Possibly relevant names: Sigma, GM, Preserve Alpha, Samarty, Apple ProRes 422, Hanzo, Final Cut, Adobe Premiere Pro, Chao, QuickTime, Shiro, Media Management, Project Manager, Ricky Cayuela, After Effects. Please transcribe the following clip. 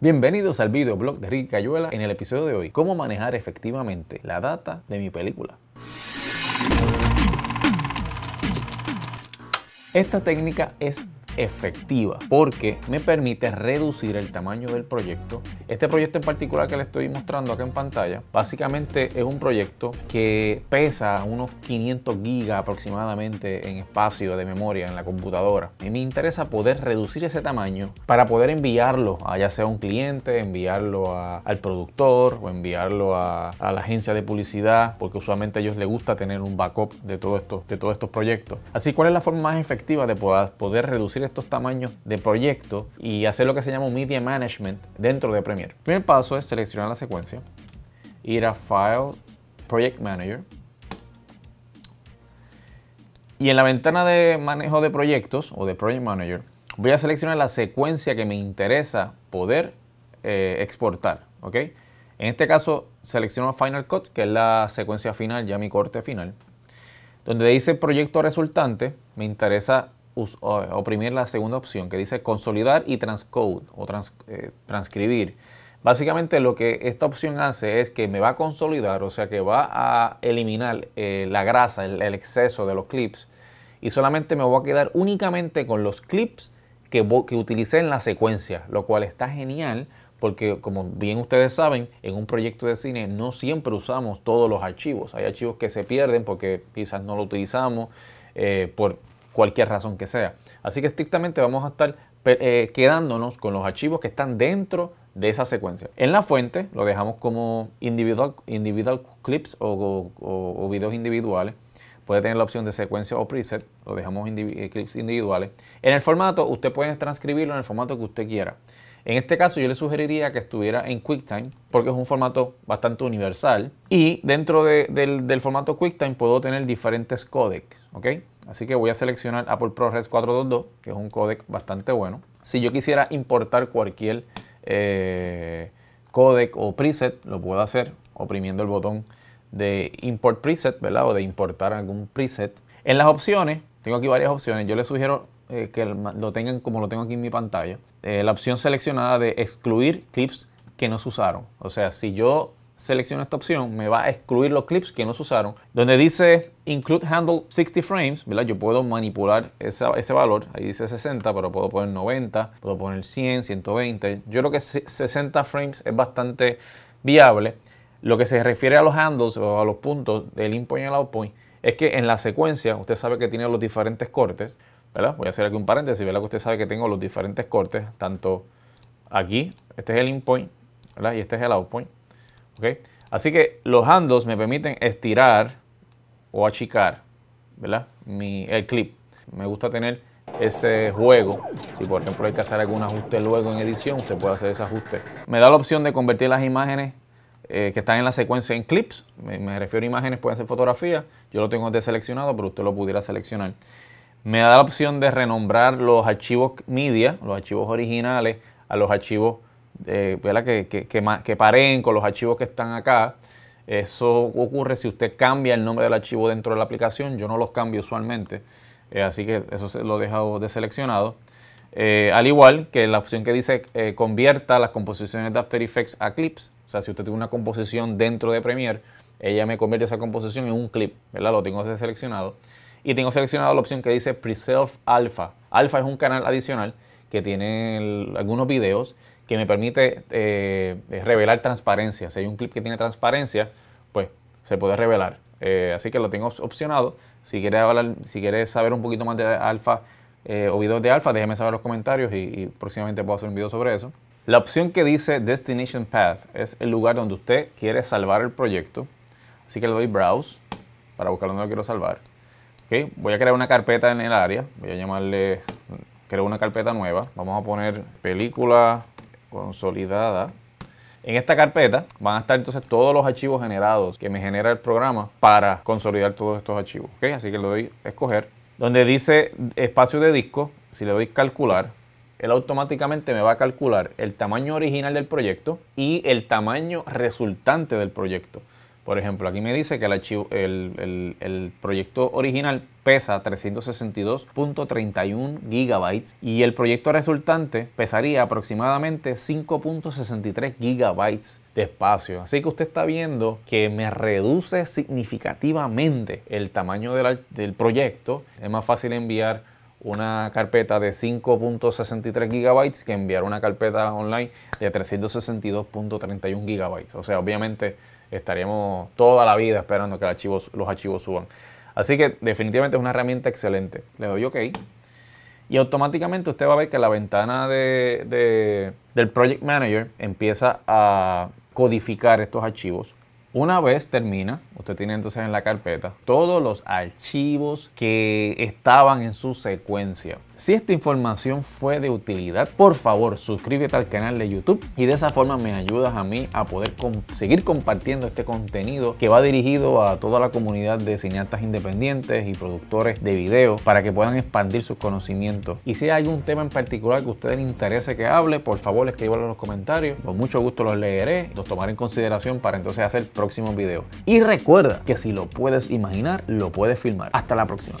Bienvenidos al videoblog de Ricky Cayuela. En el episodio de hoy, cómo manejar efectivamente la data de mi película. Esta técnica es efectiva porque me permite reducir el tamaño del proyecto. Este proyecto en particular que le estoy mostrando acá en pantalla, básicamente es un proyecto que pesa unos 500 gigas aproximadamente en espacio de memoria en la computadora, y me interesa poder reducir ese tamaño para poder enviarlo a ya sea un cliente, enviarlo al productor o enviarlo a la agencia de publicidad, porque usualmente a ellos les gusta tener un backup de todos estos proyectos. Así, ¿cuál es la forma más efectiva de poder reducir estos tamaños de proyecto y hacer lo que se llama un Media Management dentro de Premiere? El primer paso es seleccionar la secuencia, ir a File, Project Manager, y en la ventana de manejo de proyectos o de Project Manager voy a seleccionar la secuencia que me interesa poder exportar, ¿ok? En este caso selecciono Final Cut, que es la secuencia final, ya mi corte final. Donde dice proyecto resultante, me interesa oprimir la segunda opción que dice consolidar y transcode o transcribir. Básicamente lo que esta opción hace es que me va a consolidar, o sea que va a eliminar la grasa, el exceso de los clips, y solamente me voy a quedar únicamente con los clips que utilicé en la secuencia, lo cual está genial porque, como bien ustedes saben, en un proyecto de cine no siempre usamos todos los archivos. Hay archivos que se pierden porque quizás no lo utilizamos por cualquier razón que sea. Así que estrictamente vamos a estar quedándonos con los archivos que están dentro de esa secuencia. En la fuente lo dejamos como individual clips o videos individuales. Puede tener la opción de secuencia o preset. Lo dejamos clips individuales. En el formato, usted puede transcribirlo en el formato que usted quiera. En este caso yo le sugeriría que estuviera en QuickTime porque es un formato bastante universal, y dentro del formato QuickTime puedo tener diferentes códecs, ¿ok? Así que voy a seleccionar Apple ProRes 422, que es un códec bastante bueno. Si yo quisiera importar cualquier códec o preset, lo puedo hacer oprimiendo el botón de Import Preset, ¿verdad? O de importar algún preset. En las opciones, tengo aquí varias opciones. Yo les sugiero que lo tengan como lo tengo aquí en mi pantalla, la opción seleccionada de excluir clips que no se usaron. O sea, si yo selecciono esta opción, me va a excluir los clips que no se usaron. Donde dice Include Handle 60 frames, ¿verdad? Yo puedo manipular ese valor. Ahí dice 60, pero puedo poner 90, puedo poner 100, 120. Yo creo que 60 frames es bastante viable. Lo que se refiere a los handles o a los puntos del inpoint y el outpoint es que en la secuencia, usted sabe que tiene los diferentes cortes, ¿verdad? Voy a hacer aquí un paréntesis, ¿verdad? Que usted sabe que tengo los diferentes cortes, tanto aquí, este es el inpoint, ¿verdad? Y este es el outpoint, ¿ok? Así que los handles me permiten estirar o achicar, ¿verdad? El clip. Me gusta tener ese juego. Si por ejemplo hay que hacer algún ajuste luego en edición, usted puede hacer ese ajuste. Me da la opción de convertir las imágenes que están en la secuencia en clips. Me refiero a imágenes, pueden ser fotografías. Yo lo tengo deseleccionado, pero usted lo pudiera seleccionar. Me da la opción de renombrar los archivos media, los archivos originales, a los archivos que paren con los archivos que están acá. Eso ocurre si usted cambia el nombre del archivo dentro de la aplicación. Yo no los cambio usualmente, así que eso lo he dejado deseleccionado. Al igual que la opción que dice convierta las composiciones de After Effects a clips. O sea, si usted tiene una composición dentro de Premiere, ella me convierte esa composición en un clip, ¿verdad? Lo tengo deseleccionado. Y tengo seleccionado la opción que dice Preserve Alpha. Alpha es un canal adicional que tiene algunos videos que me permite revelar transparencia. Si hay un clip que tiene transparencia, pues se puede revelar. Así que lo tengo opcionado. Si quiere saber un poquito más de Alpha o videos de Alpha, déjeme saber en los comentarios y próximamente puedo hacer un video sobre eso. La opción que dice Destination Path es el lugar donde usted quiere salvar el proyecto. Así que le doy Browse para buscar donde lo quiero salvar. Okay, voy a crear una carpeta en el área, voy a llamarle, creo una carpeta nueva, vamos a poner película consolidada. En esta carpeta van a estar entonces todos los archivos generados que me genera el programa para consolidar todos estos archivos, okay, así que le doy a escoger. Donde dice espacio de disco, si le doy calcular, él automáticamente me va a calcular el tamaño original del proyecto y el tamaño resultante del proyecto. Por ejemplo, aquí me dice que el archivo, el proyecto original pesa 362.31 gigabytes y el proyecto resultante pesaría aproximadamente 5.63 gigabytes de espacio. Así que usted está viendo que me reduce significativamente el tamaño del proyecto. Es más fácil enviar una carpeta de 5.63 gigabytes que enviar una carpeta online de 362.31 gigabytes. O sea, obviamente estaríamos toda la vida esperando que los archivos suban. Así que definitivamente es una herramienta excelente. Le doy OK. Y automáticamente usted va a ver que la ventana del Project Manager empieza a codificar estos archivos. Una vez termina, usted tiene entonces en la carpeta todos los archivos que estaban en su secuencia. Si esta información fue de utilidad, por favor suscríbete al canal de YouTube y de esa forma me ayudas a mí a poder seguir compartiendo este contenido que va dirigido a toda la comunidad de cineastas independientes y productores de video para que puedan expandir sus conocimientos. Y si hay un tema en particular que a ustedes les interese que hable, por favor escríbanlo en los comentarios. Con mucho gusto los leeré, los tomaré en consideración para entonces hacer próximos videos. Y recuerda que si lo puedes imaginar, lo puedes filmar. Hasta la próxima.